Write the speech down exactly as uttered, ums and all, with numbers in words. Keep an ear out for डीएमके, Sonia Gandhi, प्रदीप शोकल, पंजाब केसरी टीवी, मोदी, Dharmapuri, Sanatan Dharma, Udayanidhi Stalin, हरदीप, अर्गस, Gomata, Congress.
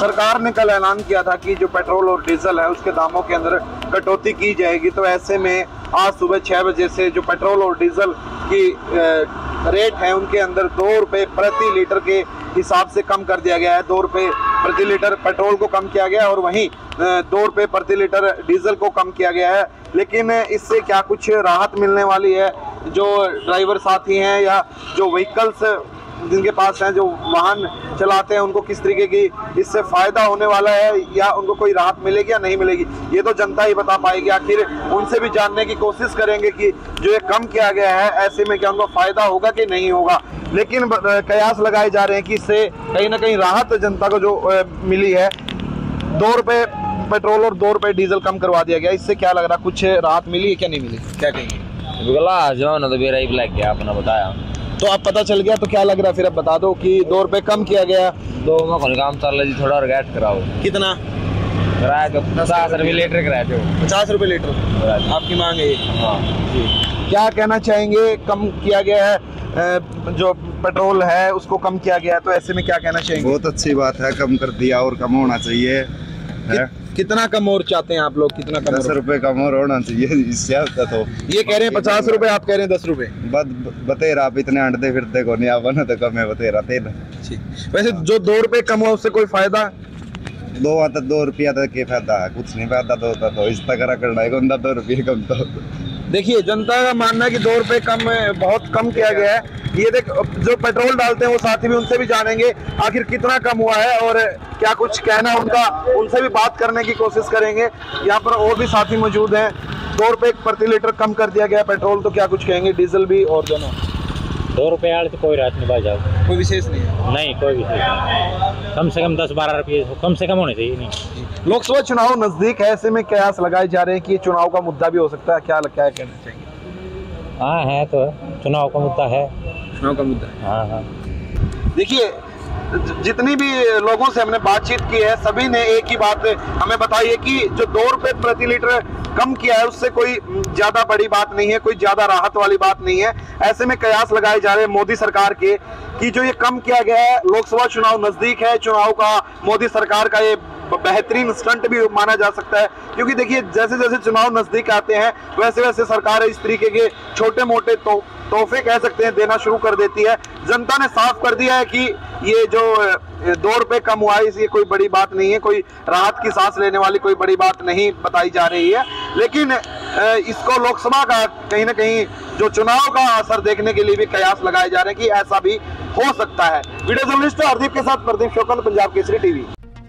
सरकार ने कल ऐलान किया था कि जो पेट्रोल और डीजल है उसके दामों के अंदर कटौती की जाएगी, तो ऐसे में आज सुबह छः बजे से जो पेट्रोल और डीजल की रेट है उनके अंदर दो रुपये प्रति लीटर के हिसाब से कम कर दिया गया है। दो रुपये प्रति लीटर पेट्रोल को कम किया गया और वहीं दो रुपये प्रति लीटर डीजल को कम किया गया है। लेकिन इससे क्या कुछ राहत मिलने वाली है? जो ड्राइवर साथी हैं या जो व्हीकल्स जिनके पास हैं, जो वाहन चलाते हैं, उनको किस तरीके की इससे फ़ायदा होने वाला है या उनको कोई राहत मिलेगी या नहीं मिलेगी, ये तो जनता ही बता पाएगी। आखिर उनसे भी जानने की कोशिश करेंगे कि जो ये कम किया गया है ऐसे में क्या उनको फ़ायदा होगा कि नहीं होगा। लेकिन कयास लगाए जा रहे हैं कि इससे कहीं ना कहीं राहत जनता को जो मिली है, दो रुपये पेट्रोल और दो रुपये डीजल कम करवा दिया गया, इससे क्या लग रहा है, कुछ राहत मिली क्या नहीं मिली, क्या कहेंगे? जो है ना तो मेरा ही लग गया, आपने बताया तो आप पता चल गया, तो क्या लग रहा है फिर आप बता दो कि दो रुपये कम किया गया। दो मैं काम चल रहा, थोड़ा रिगेट कराओ। कितना कराया? पचास रुपये लीटर कराए थे। पचास रुपये लीटर आपकी मांग है? हाँ जी। क्या कहना चाहेंगे, कम किया गया है जो पेट्रोल है उसको कम किया गया है, तो ऐसे में क्या कहना चाहेंगे? बहुत अच्छी बात है, कम कर दिया और कम होना चाहिए। कितना कम और चाहते हैं आप लोग? कितना कम? दस रुपए कम और होना चाहिए इससे। तो ये कह रहे हैं पचास रुपए, आप कह रहे हैं दस रुपए। बतेरा आप इतने अंडते फिरते को नहीं, आप बना तो कम है बतेरा तेल। वैसे जो दो रुपए कम हो उससे कोई फायदा? दो आता दो रुपया तक के फायदा है, कुछ नहीं फायदा तो होता, तो इस तरह करना है दो रुपये कम। तो देखिए जनता का मानना है कि दो रुपये कम बहुत कम किया गया है। ये देख जो पेट्रोल डालते हैं वो साथी भी, उनसे भी जानेंगे आखिर कितना कम हुआ है और क्या कुछ कहना उनका, उनसे भी बात करने की कोशिश करेंगे। यहाँ पर और भी साथी मौजूद हैं। दो रुपये प्रति लीटर कम कर दिया गया पेट्रोल, तो क्या कुछ कहेंगे डीजल भी और दोनों? दो रुपये यार तो कोई राहत नहीं भाई साहब, कोई विशेष नहीं है। नहीं कोई विशेष नहीं, कम से कम दस बारह रुपये कम से कम होने चाहिए। नहीं लोकसभा चुनाव नज़दीक है, ऐसे में कयास लगाए जा रहे हैं कि चुनाव का मुद्दा भी हो सकता है, क्या लगता है कहना चाहिए? हाँ है, तो चुनाव का मुद्दा है, चुनाव का मुद्दा है। हाँ हाँ देखिए जितनी भी लोगों से हमने बातचीत की है सभी ने एक ही बात हमें बताई है कि जो दो रुपये प्रति लीटर कम किया है उससे कोई ज़्यादा बड़ी बात नहीं है, कोई ज़्यादा राहत वाली बात नहीं है। ऐसे में कयास लगाए जा रहे हैं मोदी सरकार के कि जो ये कम किया गया है, लोकसभा चुनाव नज़दीक है, चुनाव का मोदी सरकार का ये बेहतरीन स्टंट भी माना जा सकता है। क्योंकि देखिए जैसे जैसे चुनाव नज़दीक आते हैं वैसे वैसे सरकार इस तरीके के छोटे मोटे तो तोहफे कह सकते हैं देना शुरू कर देती है। जनता ने साफ कर दिया है कि ये जो दो रुपये कम हुआ है इसलिए कोई बड़ी बात नहीं है, कोई राहत की सांस लेने वाली कोई बड़ी बात नहीं बताई जा रही है। लेकिन इसको लोकसभा का कहीं ना कहीं जो चुनाव का असर देखने के लिए भी कयास लगाए जा रहे हैं कि ऐसा भी हो सकता है। वीडियो जर्नलिस्ट हरदीप के साथ प्रदीप शोकल, पंजाब केसरी टीवी।